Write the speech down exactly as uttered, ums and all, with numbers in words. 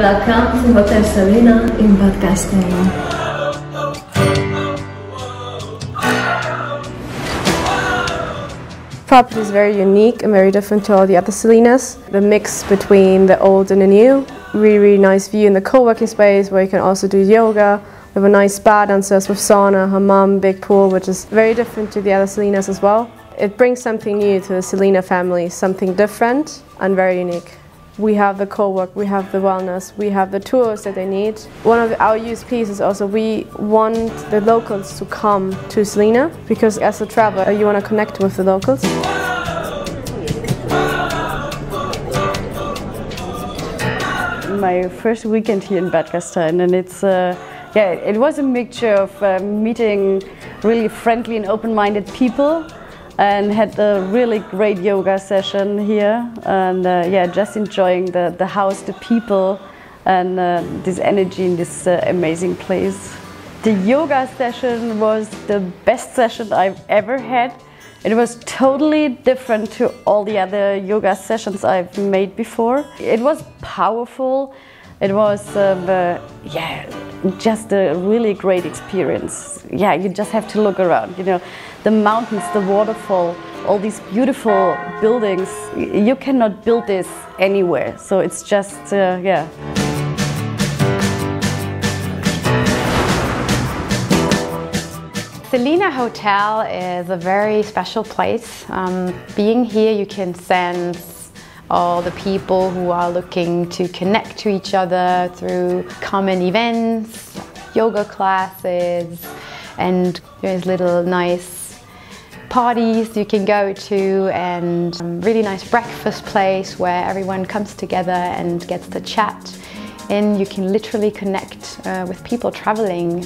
Welcome to Hotel Selina in Bad Gastein. The property is very unique and very different to all the other Selinas. The mix between the old and the new. Really, really nice view in the co-working space where you can also do yoga. We have a nice spa downstairs with sauna, hammam, big pool, which is very different to the other Selinas as well. It brings something new to the Selina family, something different and very unique. We have the co-work, we have the wellness, we have the tours that they need. One of our U S Ps is also we want the locals to come to Selina because as a traveler you want to connect with the locals. My first weekend here in Bad Gastein, and it's uh, yeah, it was a mixture of uh, meeting really friendly and open-minded people. And had a really great yoga session here, and uh, yeah, just enjoying the, the house, the people, and uh, this energy in this uh, amazing place. The yoga session was the best session I've ever had. It was totally different to all the other yoga sessions I've made before. It was powerful. It was um, uh, yeah, just a really great experience. Yeah, you just have to look around, you know, the mountains, the waterfall, all these beautiful buildings. You cannot build this anywhere, so it's just, uh, yeah. Selina Hotel is a very special place. Um, being here, you can sense all the people who are looking to connect to each other through common events, yoga classes, and there's little nice parties you can go to, and a really nice breakfast place where everyone comes together and gets to chat, and you can literally connect uh, with people traveling.